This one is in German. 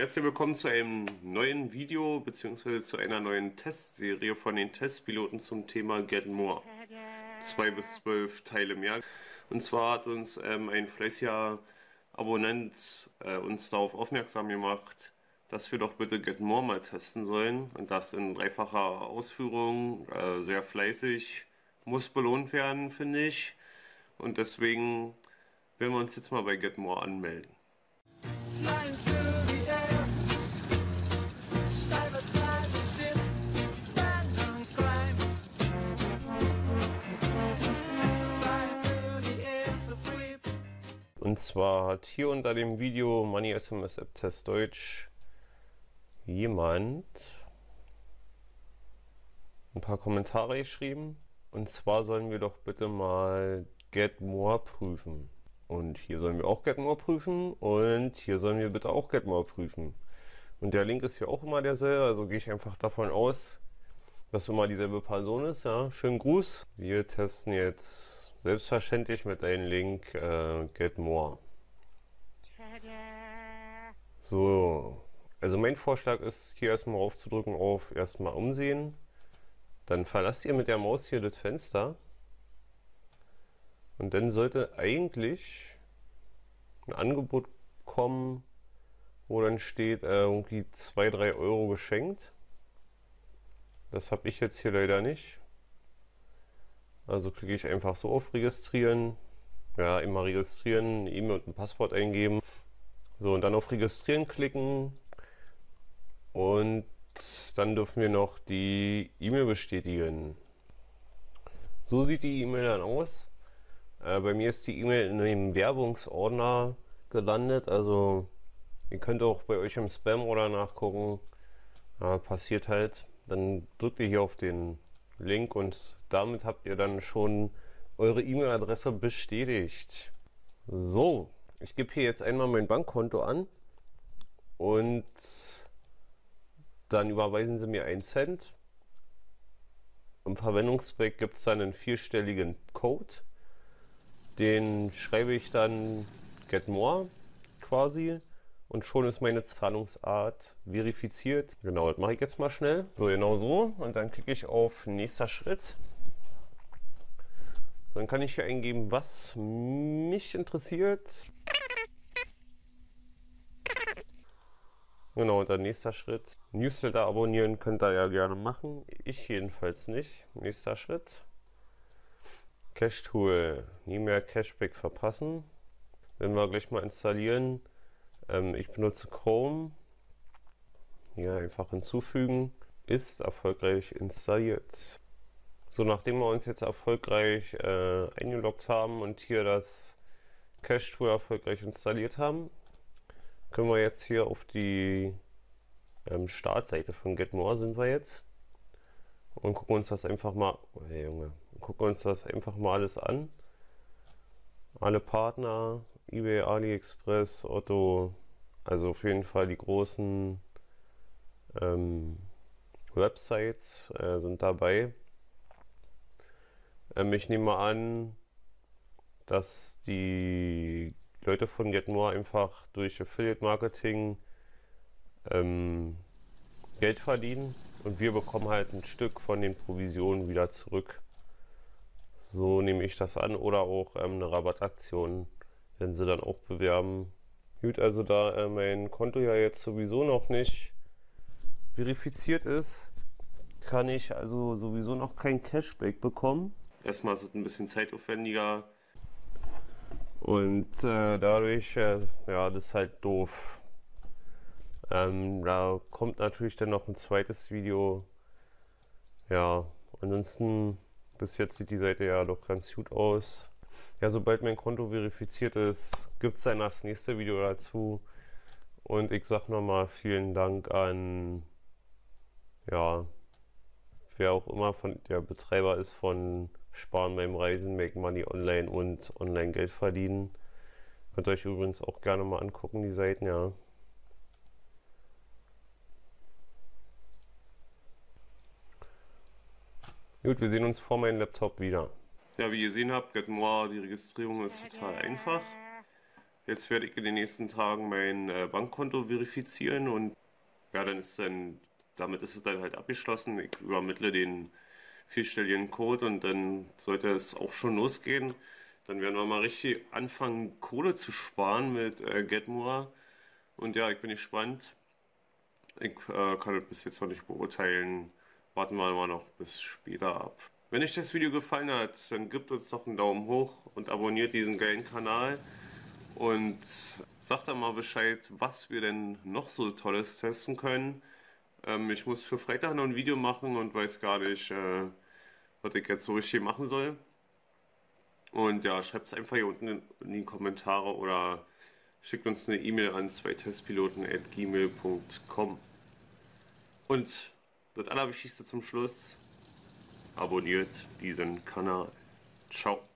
Herzlich willkommen zu einem neuen Video bzw. zu einer neuen Testserie von den Testpiloten zum Thema GetMore. 2 bis 12 Teile mehr. Und zwar hat uns ein fleißiger Abonnent uns darauf aufmerksam gemacht, dass wir doch bitte GetMore mal testen sollen. Und das in dreifacher Ausführung, sehr fleißig, muss belohnt werden, finde ich. Und deswegen werden wir uns jetzt mal bei GetMore anmelden. Und zwar hat hier unter dem Video Money SMS App Test Deutsch jemand ein paar Kommentare geschrieben. Und zwar sollen wir doch bitte mal GetMore prüfen. Und hier sollen wir auch GetMore prüfen. Und hier sollen wir bitte auch GetMore prüfen. Und der Link ist hier auch immer derselbe. Also gehe ich einfach davon aus, dass immer dieselbe Person ist. Ja, schönen Gruß. Wir testen jetzt selbstverständlich mit einem Link GetMore. So, also mein Vorschlag ist, hier erstmal raufzudrücken auf erstmal umsehen. Dann verlasst ihr mit der Maus hier das Fenster. Und dann sollte eigentlich ein Angebot kommen, wo dann steht irgendwie 2-3 Euro geschenkt. Das habe ich jetzt hier leider nicht. Also klicke ich einfach so auf Registrieren. Ja, immer registrieren, eine E-Mail und ein Passwort eingeben. So, und dann auf Registrieren klicken. Und dann dürfen wir noch die E-Mail bestätigen. So sieht die E-Mail dann aus. Bei mir ist die E-Mail in dem Werbungsordner gelandet. Also ihr könnt auch bei euch im Spam-Ordner nachgucken. Ja, passiert halt. Dann drückt ihr hier auf den Link und damit habt ihr dann schon eure E-Mail-Adresse bestätigt. So, ich gebe hier jetzt einmal mein Bankkonto an und dann überweisen sie mir 1 Cent. Im Verwendungszweck gibt es dann einen 4-stelligen Code. Den schreibe ich dann GetMore quasi. Und schon ist meine Zahlungsart verifiziert. Genau, das mache ich jetzt mal schnell. So, genau so. Und dann klicke ich auf nächster Schritt. Dann kann ich hier eingeben, was mich interessiert. Genau, und dann nächster Schritt. Newsletter abonnieren könnt ihr ja gerne machen. Ich jedenfalls nicht. Nächster Schritt. Cash-Tool. Nie mehr Cashback verpassen. Wenn wir gleich mal installieren. Ich benutze Chrome. Hier einfach hinzufügen. Ist erfolgreich installiert. So, nachdem wir uns jetzt erfolgreich eingeloggt haben und hier das Cash-Tool erfolgreich installiert haben, können wir jetzt hier auf die Startseite von GetMore sind wir jetzt und gucken uns das einfach mal. Oh, hey Junge, gucken uns das einfach mal alles an. Alle Partner, eBay, AliExpress, Otto, also auf jeden Fall die großen Websites sind dabei. Ich nehme mal an, dass die Leute von GetMore einfach durch Affiliate Marketing Geld verdienen und wir bekommen halt ein Stück von den Provisionen wieder zurück. So nehme ich das an, oder auch eine Rabattaktion, wenn sie dann auch bewerben. Gut, also da mein Konto ja jetzt sowieso noch nicht verifiziert ist, kann ich also sowieso noch kein Cashback bekommen. Erstmal ist es ein bisschen zeitaufwendiger und dadurch, ja, das ist halt doof. Da kommt natürlich dann noch ein zweites Video. Ja, ansonsten bis jetzt sieht die Seite ja doch ganz gut aus. Ja, sobald mein Konto verifiziert ist, gibt es dann das nächste Video dazu. Und ich sag nochmal vielen Dank an, ja, wer auch immer von der Betreiber ist von Sparen beim Reisen, Make Money Online und Online Geld verdienen. Könnt ihr euch übrigens auch gerne mal angucken, die Seiten, ja. Gut, wir sehen uns vor meinem Laptop wieder. Ja, wie ihr gesehen habt, GetMore, die Registrierung ist total einfach. Jetzt werde ich in den nächsten Tagen mein Bankkonto verifizieren und ja, damit ist es dann halt abgeschlossen. Ich übermittle den vierstelligen Code und dann sollte es auch schon losgehen. Dann werden wir mal richtig anfangen, Kohle zu sparen mit GetMore. Und ja, ich bin gespannt. Ich kann das bis jetzt noch nicht beurteilen. Warten wir mal noch bis später ab. Wenn euch das Video gefallen hat, dann gebt uns doch einen Daumen hoch und abonniert diesen geilen Kanal. Und sagt dann mal Bescheid, was wir denn noch so Tolles testen können. Ich muss für Freitag noch ein Video machen und weiß gar nicht, was ich jetzt so richtig machen soll. Und ja, schreibt es einfach hier unten in die Kommentare oder schickt uns eine E-Mail an 2testpiloten@gmail.com. Und das Allerwichtigste zum Schluss, abonniert diesen Kanal. Ciao.